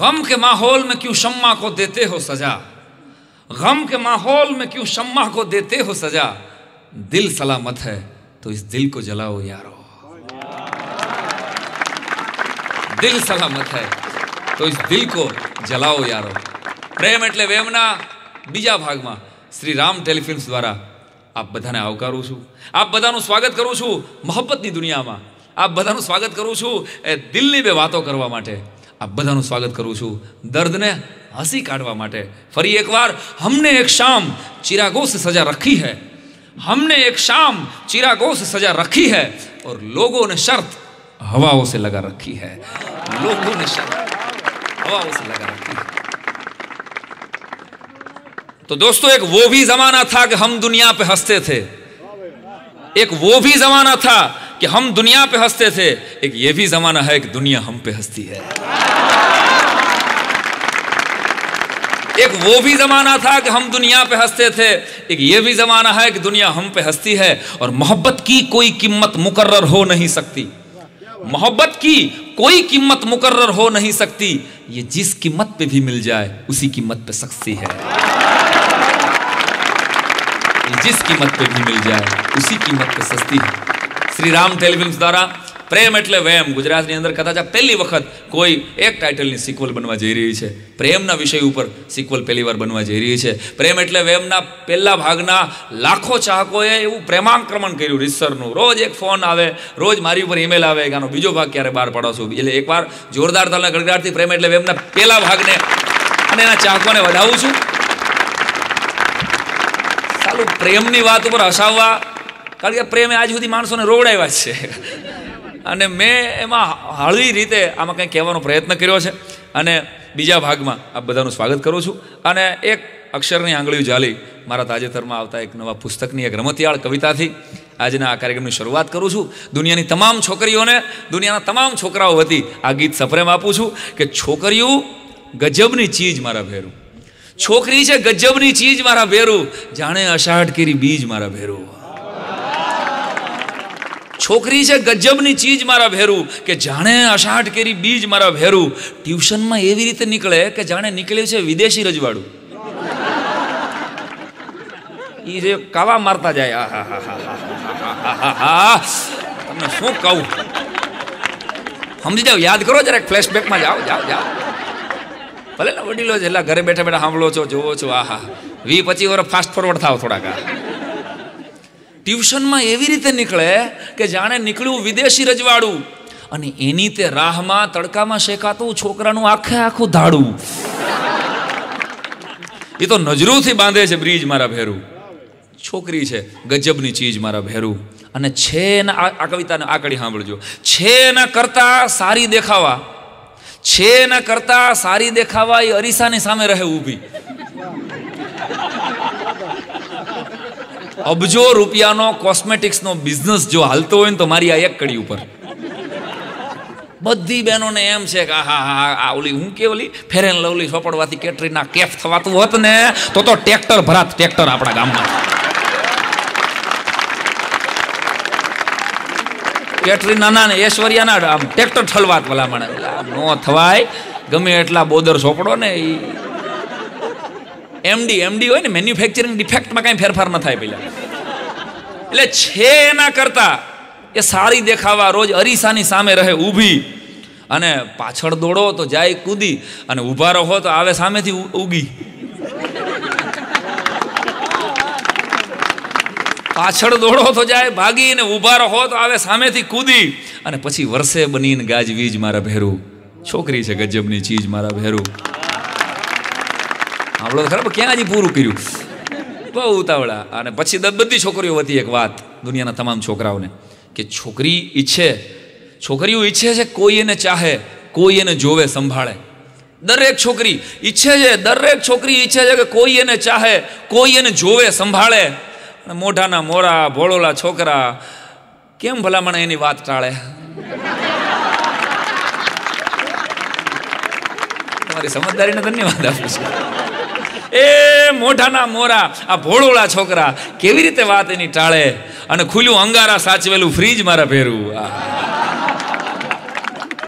गम के माहौल में क्यों शम्मा को देते हो सजा, गम के माहौल में क्यों शम्मा को देते हो सजा। दिल सलामत है तो इस दिल को जलाओ यारो, दिल सलामत है तो इस दिल को जलाओ यारो। प्रेम एटले वेहमना बीजा भागमा श्री राम टेलीफिल्म्स द्वारा आप बधाने आवकारू छू, आप बधानु स्वागत करू छू। मोहब्बतनी दुनियामां आप बधानु स्वागत करू छू, दिलनी बे वातो करवा माटे आप बधानु स्वागत करूँ छूँ, दर्द ने हंसी काढ़वा माटे। फरी एक बार हमने एक शाम चिरागों से सजा रखी है, हमने एक शाम चिरागों से सजा रखी है, और लोगों ने शर्त हवाओं से लगा रखी है, लोगों ने शर्त हवाओं से लगा रखी है। तो दोस्तों, एक वो भी जमाना था कि हम दुनिया पे हंसते थे, एक वो भी जमाना था कि हम दुनिया पे हंसते थे, एक ये भी जमाना है कि दुनिया हम पे हंसती है। एक वो भी जमाना था कि हम दुनिया पे हंसते थे, एक ये भी जमाना है कि दुनिया हम पे हंसती है। और मोहब्बत की कोई कीमत मुकर्रर हो नहीं सकती, मोहब्बत की कोई कीमत मुकर्रर हो नहीं सकती। ये जिस कीमत पे भी मिल जाए उसी कीमत पे सख्ती है, जिस कीमत पे भी मिल जाए उसी कीमत पे सस्ती है। श्री राम टेलीफिल्म्स द्वारा प्रेम एटले वहम गुजरातनी अंदर कदाच पहली वखत कोई एक टाइटलनी सीक्वल बनवा जई रही छे। प्रेमना विषय पर सीक्वल पहली बार बनवा जई रही छे। प्रेम एटले वहमना पहला भागना लाखों चाहकोए एवं प्रेमांक्रमण कर्यु रिसरनु। रोज एक फोन आवे, रोज मारी पर ईमेल आवे के आनो बीजो भाग क्यारे बहार पाडशो। एटले एक बार जोरदार तालना गड़गड़ाटथी प्रेम एटले वहमना पहला भागने अने एना चाहकोने वधावुं छुं। सालू प्रेमनी वात उपर हसाववा, कारण के प्रेमे आज सुधी माणसोने रोवडाव्या छे अने मैं एमां हळवी रीते आमां कंई कहेवानो प्रयत्न कर्यो छे। अने बीजा भागमां आप बधानुं स्वागत करूं छुं। अने एक अक्षरनी आंगळीओ जाली मारा ताजेतरमां आवता एक नवा पुस्तकनी एक रमतियाळ कविताथी आजना आ कार्यक्रमनी शरूआत करूं छुं। दुनियानी तमाम छोकरीओने दुनियाना तमाम छोकराओ वती आ गीत सप्रेम आपूं छुं के छोकरीओ गजबनी चीज मारा भेरू, छोकरी छे गजबनी चीज मारा भेरू, जाणे अषाढ़ केरी बीज मारा भेरू। छोकरी छे गजबनी चीज मारा भेरू के जाने अषाढ़ केरी बीज मारा भेरू। ट्यूशन में एवी रीते निकले के जाने निकले छे विदेशी रजवाड़ू। ई जे कावा मारता जाए, तमने शू कहू समझी जाओ, याद करो जरा, फ्लेशबेक में जाओ जाओ जाओ। भले ना वडीलो जेला घरे बैठा बैठा सांभळो छो, जोवो छो, आहा 20-25 वर्ष फास्ट फॉरवर्ड थाओ थोड़ा का। ट्यूशन में एवी रीते निकले कि जाने निकलू विदेशी रजवाड़ू, अने एनी ते राह में तड़का में शेकातुं छोकरानुं आखे आखुं धाड़ू। ये तो नजरू थी बांधे छे ब्रीज मारा भेरू, छोकरी छे गजबनी चीज मारा भेरू। अने छे ना आ कविताने आकड़ी सांभळजो, छे ना करता सारी देखावा, छे ना करता सारी देखावा ए अरीसानी सामे रहे ऊभी। अबजो रुपियानो कॉस्मेटिक्स नो बिजनेस जो हालतो होय तो मारी आ एक कड़ी ऊपर बधी बहनोने एम छे के हा हा आ ओली हुं के ओली फेर एंड लवली सोपड़वाथी केटरीना कैफ थवातुं होत ने तो ट्रेक्टर भरात, ट्रेक्टर आपड़ा गाममां केटरीनाना ने ऐश्वर्याना आम ट्रेक्टर ठलवात भला मणे नो थवाय। गमे एटला बोदर सोपड़ो ने ई एमडी एमडी होय ने मेन्युफेक्चरिंग डिफेक्ट में कहीं फेरफार न थाय। पहला एटले छे ना करता ए सारी देखावा, रोज अरीसानी सामे रहे ऊभी, अने पाछळ दौड़ो तो जाय कूदी, अने ऊभा रहो तो आवे सामेथी उगी। पाछळ दौड़ो तो जाय भागी ने ऊभा रहो तो आवे सामेथी कूदी, अने पछी वर्षे बनीने गाजवीज मारा भेरू। छोकरी छे गजबनी चीज मारा भेरू। आपलो खराब क्या जी पूरु कर्यु, बहु उतावळा। अने पछी बधी छोकरीओ वती एक बात दुनियाना तमाम छोकराओने के छोकरी ઈच्छे, छोकरीओ ઈच्छे छे कोई एने चाहे, कोई एने जोवे संभाळे। दरेक छोकरी ઈच्छे छे, दरेक छोकरी ઈच्छे छे के कोई एने चाहे, कोई एने जोवे संभाळे। अने मोढाना मोरा भोळोला छोकरा केम भलामण एनी वात टाळे। તમારી સમજદારીને ધન્યવાદ આપું છું। ए मोढाना मोरा आ भोळोळा छोकरा केवी रीते वात एनी टाळे, अने खुल्युं अंगारा साचवेलुं फ्रीज मारा भेरू।